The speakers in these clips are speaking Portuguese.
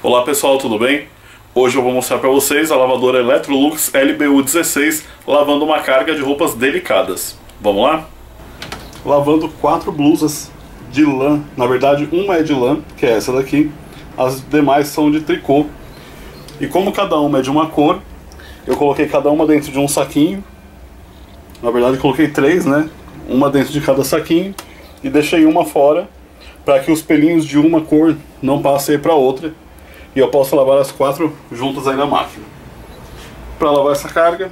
Olá pessoal, tudo bem? Hoje eu vou mostrar para vocês a lavadora Electrolux LBU16 lavando uma carga de roupas delicadas. Vamos lá? Lavando 4 blusas de lã, na verdade uma é de lã, que é essa daqui, as demais são de tricô. E como cada uma é de uma cor, eu coloquei cada uma dentro de um saquinho. Na verdade eu coloquei 3, né? Uma dentro de cada saquinho e deixei uma fora, para que os pelinhos de uma cor não passem para outra e eu possa lavar as 4 juntas aí na máquina. Para lavar essa carga,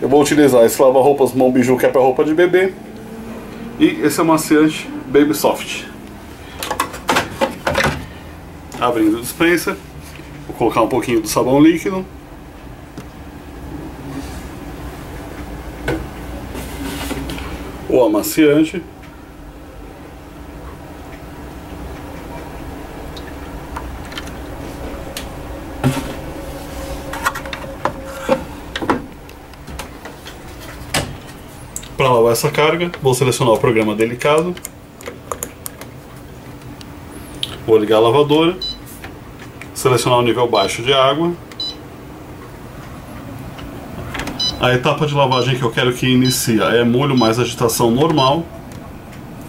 eu vou utilizar esse lava-roupas Mão Biju, que é para roupa de bebê, e esse amaciante Baby Soft. Abrindo a dispensa, vou colocar um pouquinho do sabão líquido, o amaciante, para lavar essa carga, vou selecionar o programa delicado, vou ligar a lavadora, selecionar o nível baixo de água, a etapa de lavagem que eu quero que inicie é molho mais agitação normal,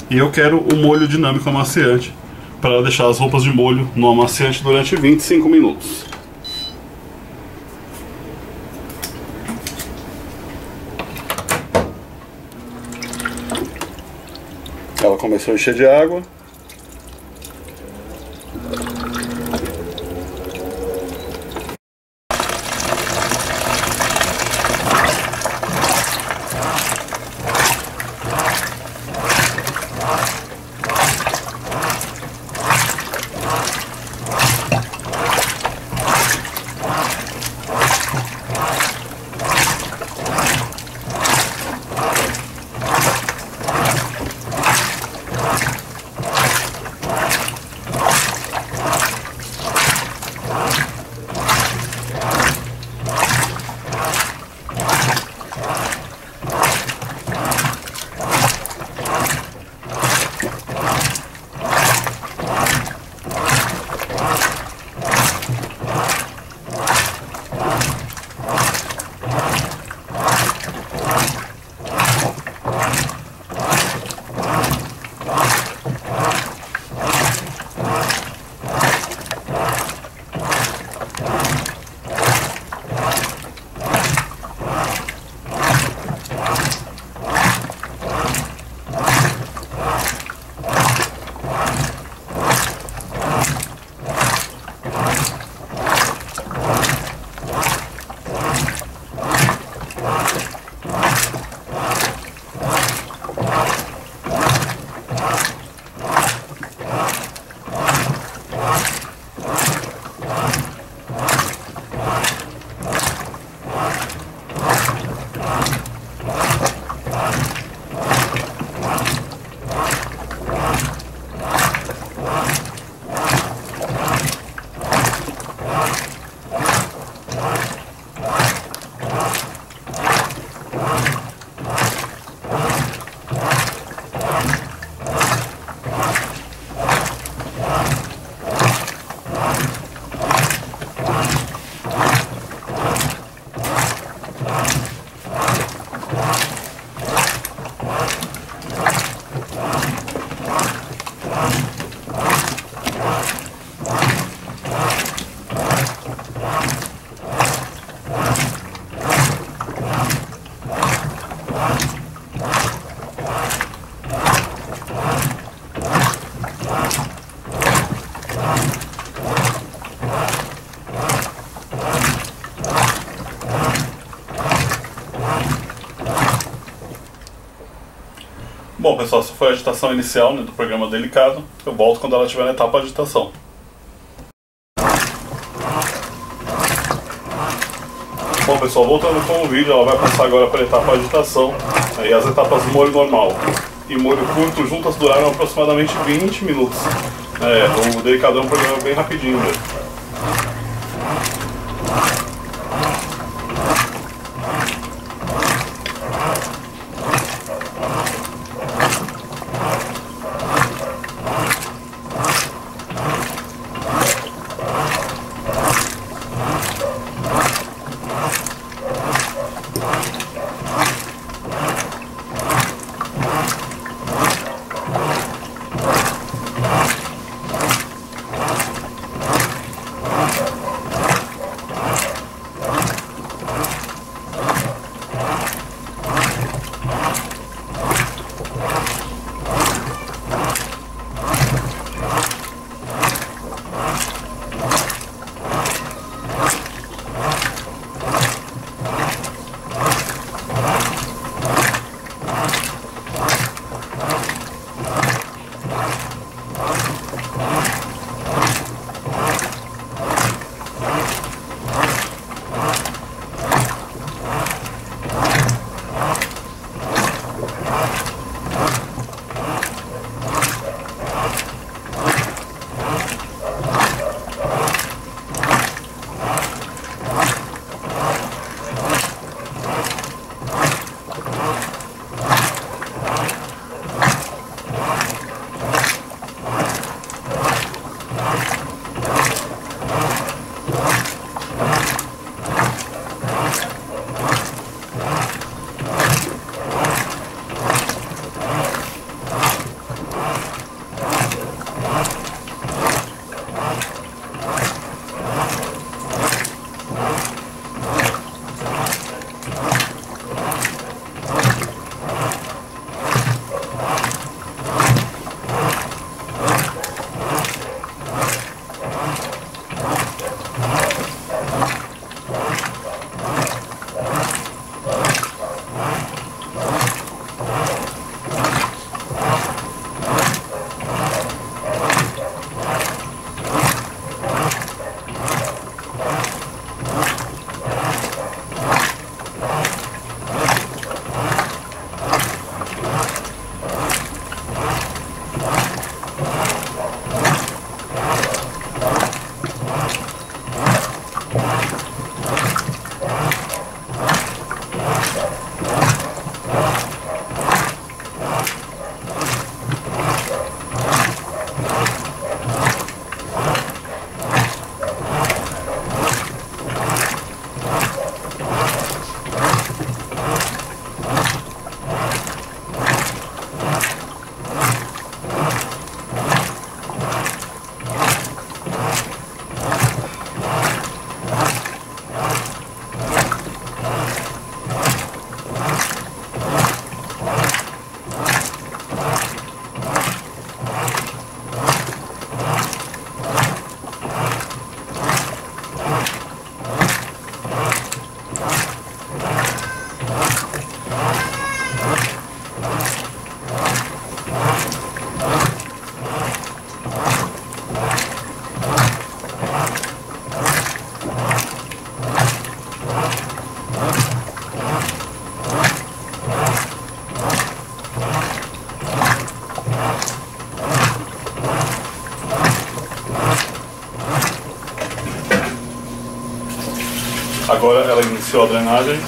e eu quero o molho dinâmico amaciante para deixar as roupas de molho no amaciante durante 25 minutos. Ela começou a encher de água. Bom pessoal, essa foi a agitação inicial, né, do programa delicado. Eu volto quando ela estiver na etapa de agitação. Bom pessoal, voltando com o vídeo, ela vai passar agora para a etapa de agitação, né, e as etapas molho normal e molho curto juntas duraram aproximadamente 20 minutos. O delicado é um programa bem rapidinho mesmo. Agora ela iniciou a drenagem.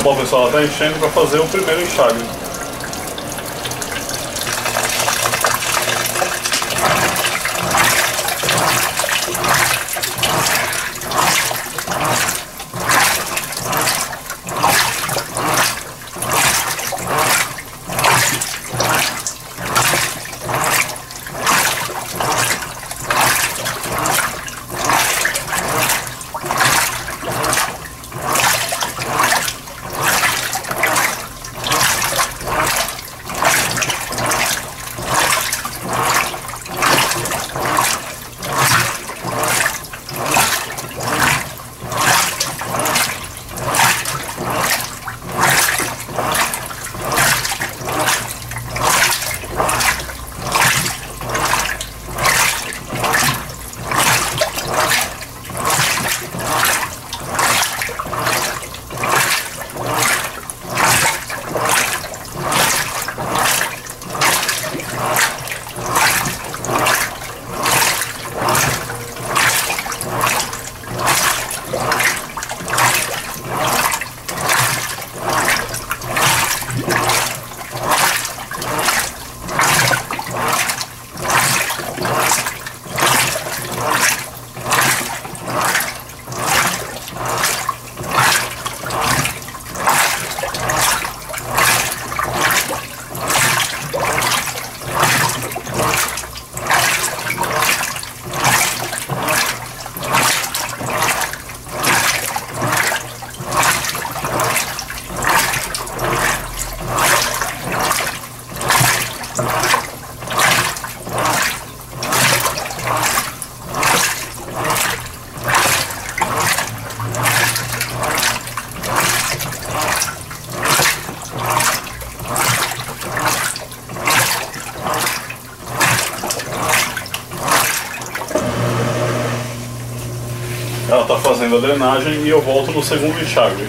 Bom pessoal, ela está enchendo para fazer o primeiro enxágue. Ela está fazendo a drenagem e eu volto no segundo enxágue.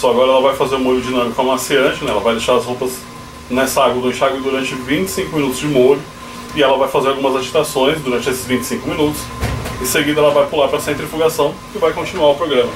só, agora ela vai fazer o molho dinâmico amaciante, né? Ela vai deixar as roupas nessa água do enxágue durante 25 minutos de molho e ela vai fazer algumas agitações durante esses 25 minutos. Em seguida ela vai pular para a centrifugação e vai continuar o programa.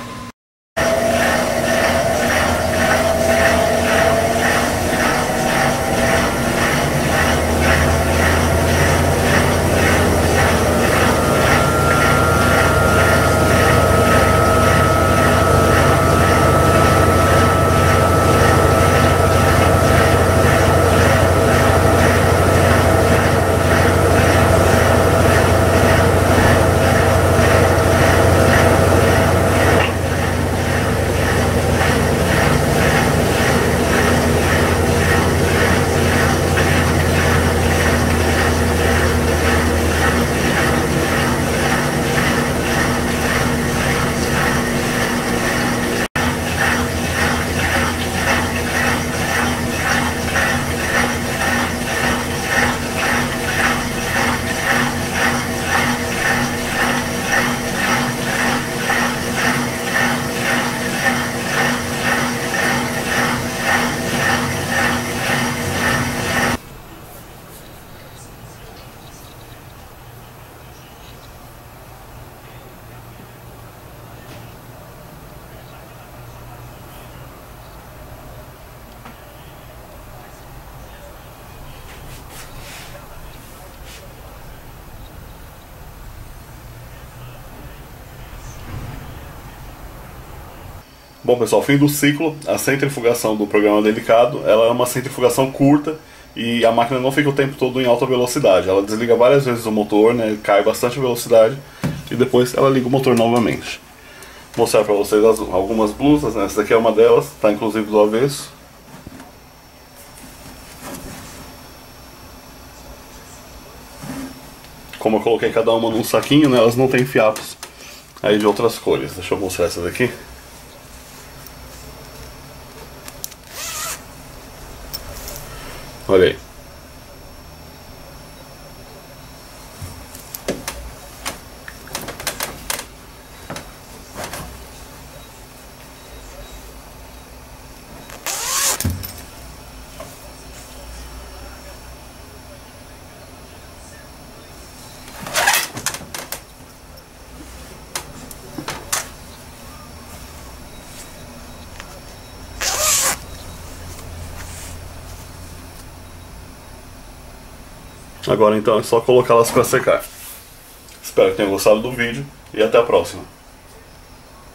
Bom pessoal, fim do ciclo, a centrifugação do programa dedicado, ela é uma centrifugação curta e a máquina não fica o tempo todo em alta velocidade. Ela desliga várias vezes o motor, né, cai bastante velocidade e depois ela liga o motor novamente. Vou mostrar para vocês algumas blusas, né? Essa daqui é uma delas, está inclusive do avesso. Como eu coloquei cada uma num saquinho, né, elas não têm fiapos aí de outras cores. Deixa eu mostrar essa daqui. Olha aí. Agora então é só colocá-las para secar. Espero que tenham gostado do vídeo e até a próxima.